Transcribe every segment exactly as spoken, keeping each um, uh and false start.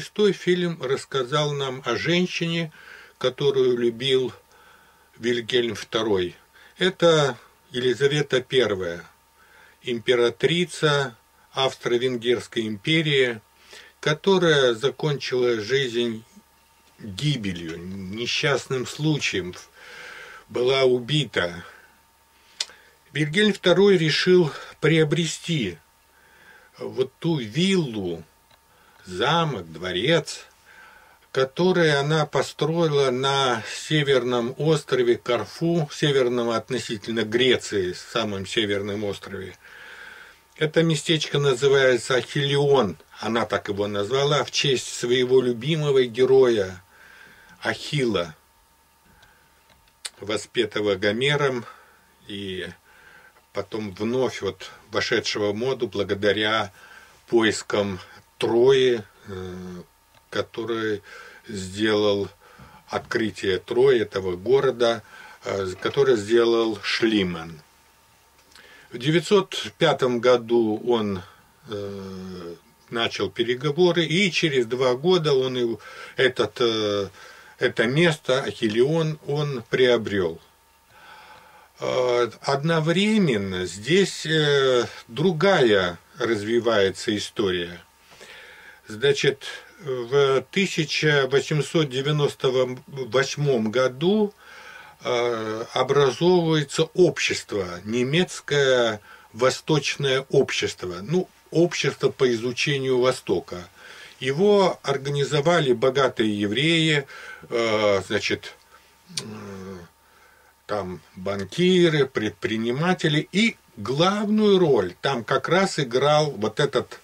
Шестой фильм рассказал нам о женщине, которую любил Вильгельм второй. Это Елизавета Первая, императрица Австро-Венгерской империи, которая закончила жизнь гибелью, несчастным случаем, была убита. Вильгельм второй решил приобрести вот ту виллу, замок, дворец, который она построила на северном острове Корфу, северном относительно Греции, самом северном острове. Это местечко называется Ахиллион, она так его назвала, в честь своего любимого героя Ахилла, воспетого Гомером и потом вновь вот вошедшего в моду благодаря поискам Трои, который сделал открытие Трои, этого города, который сделал Шлиман. В тысяча девятьсот пятом году он э, начал переговоры, и через два года он этот, э, это место, Ахиллион, он приобрел. Э, одновременно здесь э, другая развивается история. Значит, в тысяча восемьсот девяносто восьмом году образовывается общество, немецкое восточное общество, ну, общество по изучению Востока. Его организовали богатые евреи, значит, там банкиры, предприниматели, и главную роль там как раз играл вот этот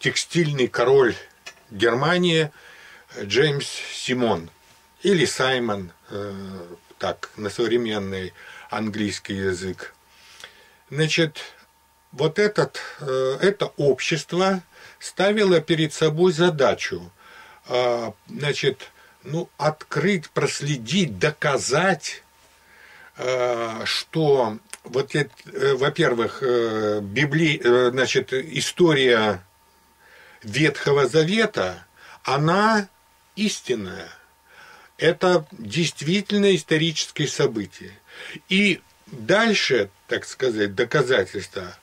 текстильный король Германии Джеймс Симон, или Саймон, так, на современный английский язык. Значит, вот этот, это общество ставило перед собой задачу, значит, ну, открыть, проследить, доказать, что, во-первых, библи... значит, история Ветхого Завета, она истинная. Это действительно исторические события. И дальше, так сказать, доказательство,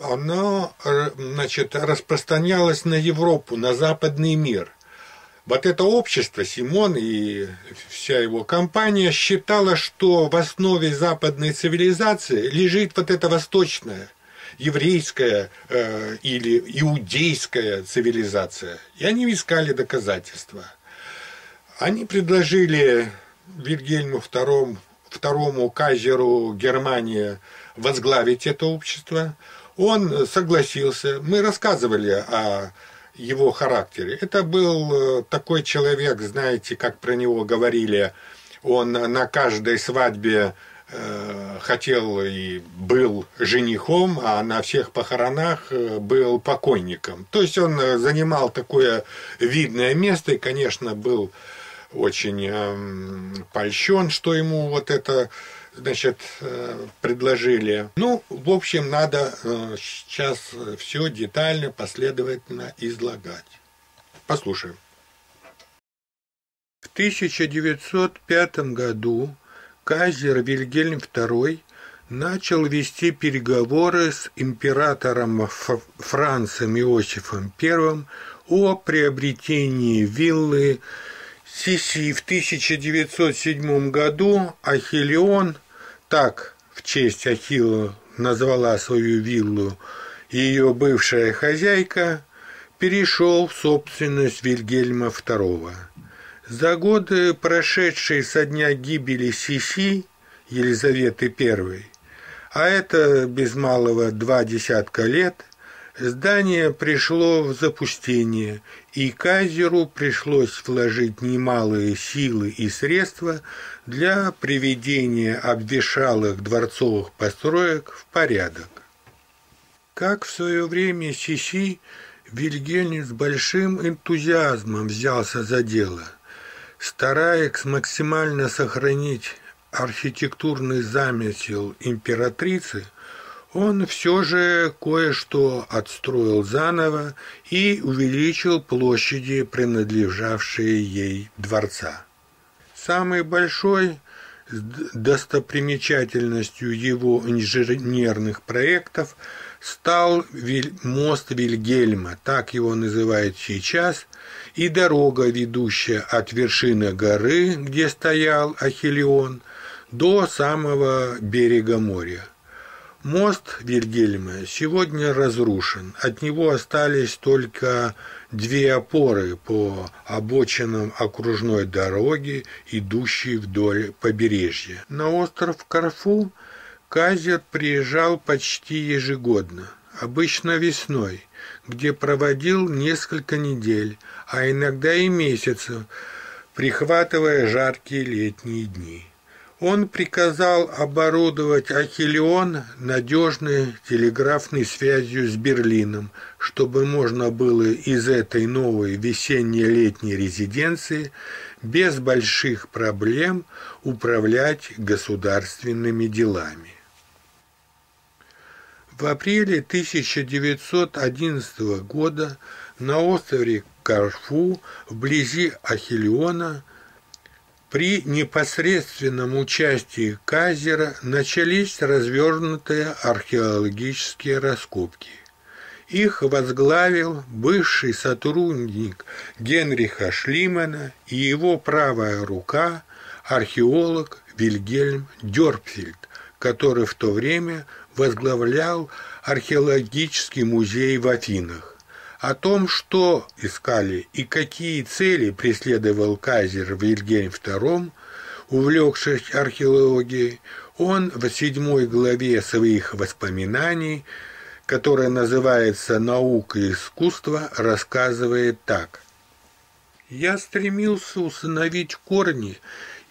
оно, значит, распространялось на Европу, на западный мир. Вот это общество, Симон и вся его компания, считала, что в основе западной цивилизации лежит вот это восточное, еврейская э, или иудейская цивилизация. И они искали доказательства. Они предложили Вильгельму второму, второму кайзеру Германии возглавить это общество. Он согласился. Мы рассказывали о его характере. Это был такой человек, знаете, как про него говорили, он на каждой свадьбе хотел и был женихом, а на всех похоронах был покойником. То есть он занимал такое видное место и, конечно, был очень польщен, что ему вот это, значит, предложили. Ну, в общем, надо сейчас все детально, последовательно излагать. Послушаем. В тысяча девятьсот пятом году кайзер Вильгельм второй начал вести переговоры с императором Францем Иосифом первым о приобретении виллы Сиси. В тысяча девятьсот седьмом году Ахиллион, так в честь Ахилла назвала свою виллу ее бывшая хозяйка, перешел в собственность Вильгельма второго. За годы, прошедшие со дня гибели Сиси, Елизаветы Первой, а это без малого два десятка лет, здание пришло в запустение, и кайзеру пришлось вложить немалые силы и средства для приведения обветшалых дворцовых построек в порядок. Как в свое время Сиси, Вильгельм с большим энтузиазмом взялся за дело, стараясь максимально сохранить архитектурный замысел императрицы. он все же кое-что отстроил заново и увеличил площади, принадлежавшие ей дворца. Самый большой достопримечательностью его инженерных проектов стал мост Вильгельма, так его называют сейчас, и дорога, ведущая от вершины горы, где стоял Ахиллион, до самого берега моря. Мост Вильгельма сегодня разрушен, от него остались только две опоры по обочинам окружной дороги, идущей вдоль побережья. На остров Корфу Казер приезжал почти ежегодно, обычно весной, где проводил несколько недель, а иногда и месяцев, прихватывая жаркие летние дни. Он приказал оборудовать Ахиллион надежной телеграфной связью с Берлином, чтобы можно было из этой новой весенне-летней резиденции без больших проблем управлять государственными делами. В апреле тысяча девятьсот одиннадцатого года на острове Корфу, вблизи Ахиллиона, при непосредственном участии Казера начались развернутые археологические раскопки. Их возглавил бывший сотрудник Генриха Шлимана и его правая рука археолог Вильгельм Дёрпфельд, который в то время возглавлял археологический музей в Афинах. О том, что искали и какие цели преследовал казер Вильгельм второй, увлекшись археологией, он в седьмой главе своих воспоминаний, которая называется «Наука и искусство», рассказывает так. «Я стремился усыновить корни,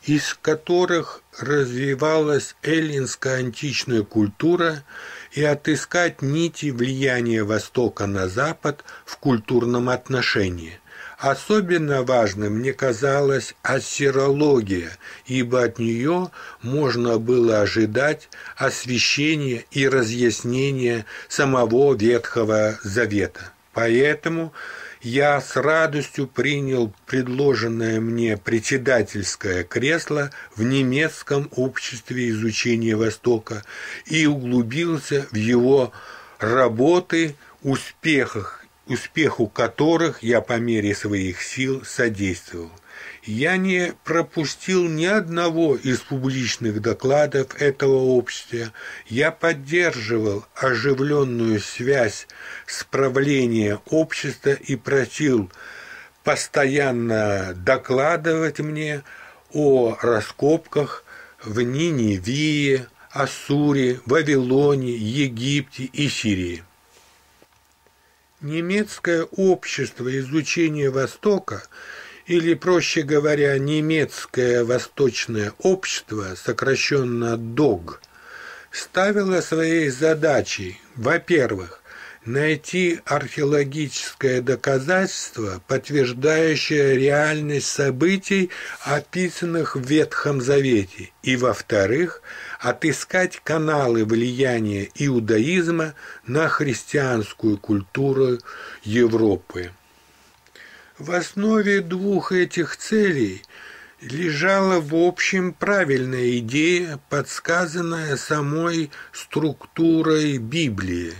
из которых развивалась эллинская античная культура, и отыскать нити влияния Востока на Запад в культурном отношении. Особенно важным мне казалась ассирология, ибо от нее можно было ожидать освещения и разъяснения самого Ветхого Завета. Поэтому я с радостью принял предложенное мне председательское кресло в немецком обществе изучения Востока и углубился в его работы, успехах, успеху которых я по мере своих сил содействовал. Я не пропустил ни одного из публичных докладов этого общества. Я поддерживал оживленную связь с правлением общества и просил постоянно докладывать мне о раскопках в Ниневии, Асуре, Вавилоне, Египте и Сирии. Немецкое общество изучения Востока, или, проще говоря, немецкое восточное общество, сокращенно ДОГ, ставило своей задачей, во-первых, найти археологическое доказательство, подтверждающее реальность событий, описанных в Ветхом Завете, и, во-вторых, отыскать каналы влияния иудаизма на христианскую культуру Европы. В основе двух этих целей лежала, в общем, правильная идея, подсказанная самой структурой Библии.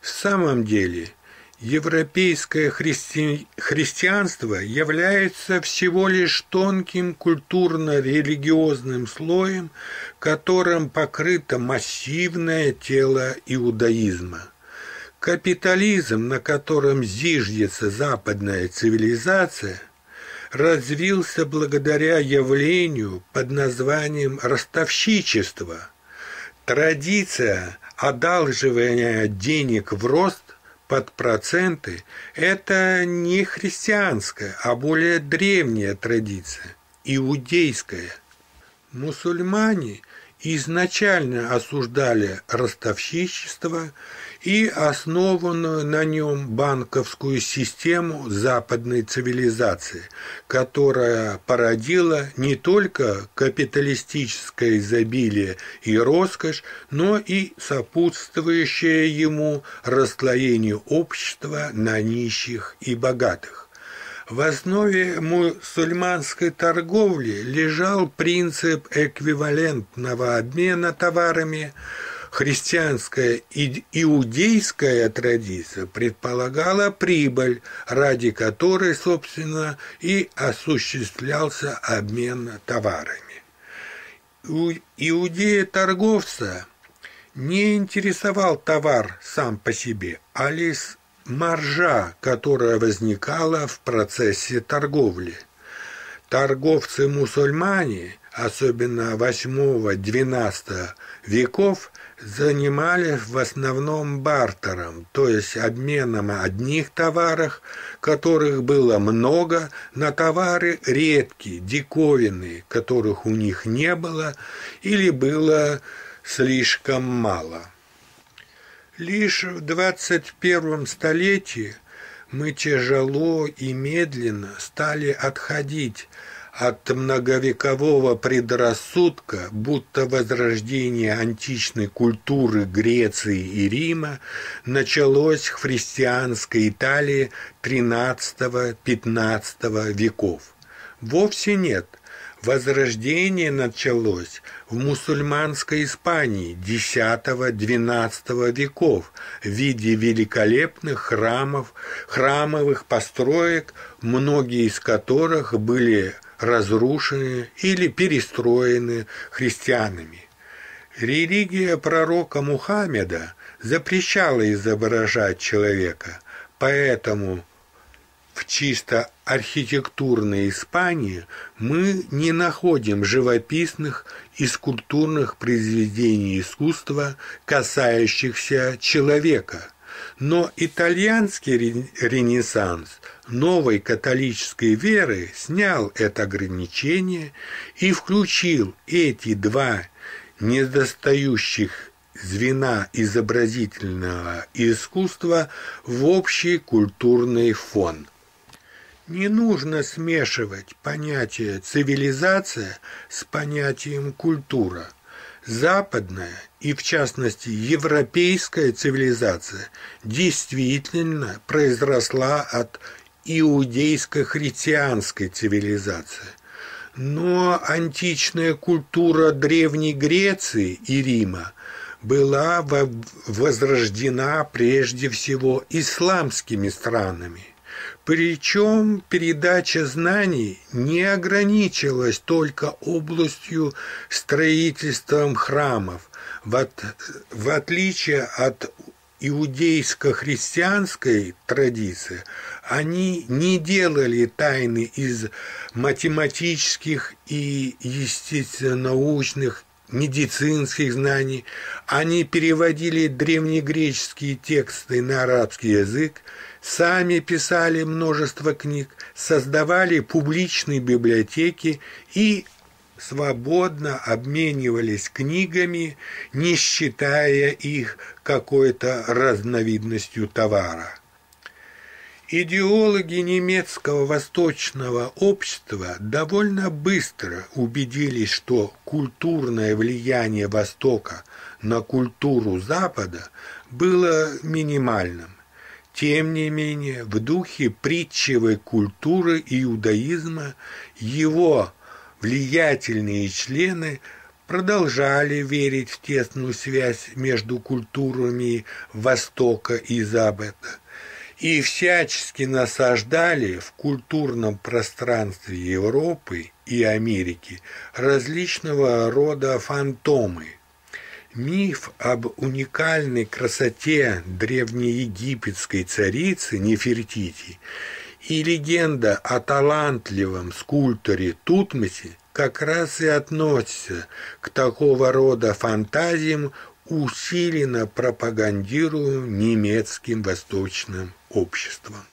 В самом деле, европейское христи... христианство является всего лишь тонким культурно-религиозным слоем, которым покрыто массивное тело иудаизма. Капитализм, на котором зиждется западная цивилизация, развился благодаря явлению под названием ростовщичество. Традиция одалживания денег в рост под проценты – это не христианская, а более древняя традиция – иудейская. Мусульмане изначально осуждали ростовщичество и основанную на нем банковскую систему западной цивилизации, которая породила не только капиталистическое изобилие и роскошь, но и сопутствующее ему расслоение общества на нищих и богатых. В основе мусульманской торговли лежал принцип эквивалентного обмена товарами. Христианская и иудейская традиция предполагала прибыль, ради которой, собственно, и осуществлялся обмен товарами. У иудея-торговца не интересовал товар сам по себе, а лишь маржа, которая возникала в процессе торговли. Торговцы-мусульмане, особенно восьмого-двенадцатого веков, занимались в основном бартером, то есть обменом одних товаров, которых было много, на товары редкие, диковинные, которых у них не было или было слишком мало. Лишь в двадцать первом столетии мы тяжело и медленно стали отходить от многовекового предрассудка, будто возрождение античной культуры Греции и Рима началось в христианской Италии тринадцатого-пятнадцатого веков. Вовсе нет. Возрождение началось в мусульманской Испании десятого-двенадцатого веков в виде великолепных храмов, храмовых построек, многие из которых были разрушены или перестроены христианами. Религия пророка Мухаммеда запрещала изображать человека, поэтому в чисто архитектурной Испании мы не находим живописных и скульптурных произведений искусства, касающихся человека. Но итальянский ренессанс новой католической веры снял это ограничение и включил эти два недостающих звена изобразительного искусства в общий культурный фон. Не нужно смешивать понятие «цивилизация» с понятием «культура». Западная и, в частности, европейская цивилизация действительно произросла от иудейско-христианской цивилизации. Но античная культура Древней Греции и Рима была возрождена прежде всего исламскими странами. Причем передача знаний не ограничилась только областью строительством храмов. В, от, в отличие от иудейско-христианской традиции, они не делали тайны из математических и естественно-научных медицинских знаний, они переводили древнегреческие тексты на арабский язык, сами писали множество книг, создавали публичные библиотеки и свободно обменивались книгами, не считая их какой-то разновидностью товара. Идеологи немецкого восточного общества довольно быстро убедились, что культурное влияние Востока на культуру Запада было минимальным. Тем не менее, в духе притчевой культуры иудаизма его влиятельные члены продолжали верить в тесную связь между культурами Востока и Запада и всячески насаждали в культурном пространстве Европы и Америки различного рода фантомы. Миф об уникальной красоте древнеегипетской царицы Нефертити и легенда о талантливом скульпторе Тутмосе как раз и относятся к такого рода фантазиям, усиленно пропагандируемым немецким восточным обществом.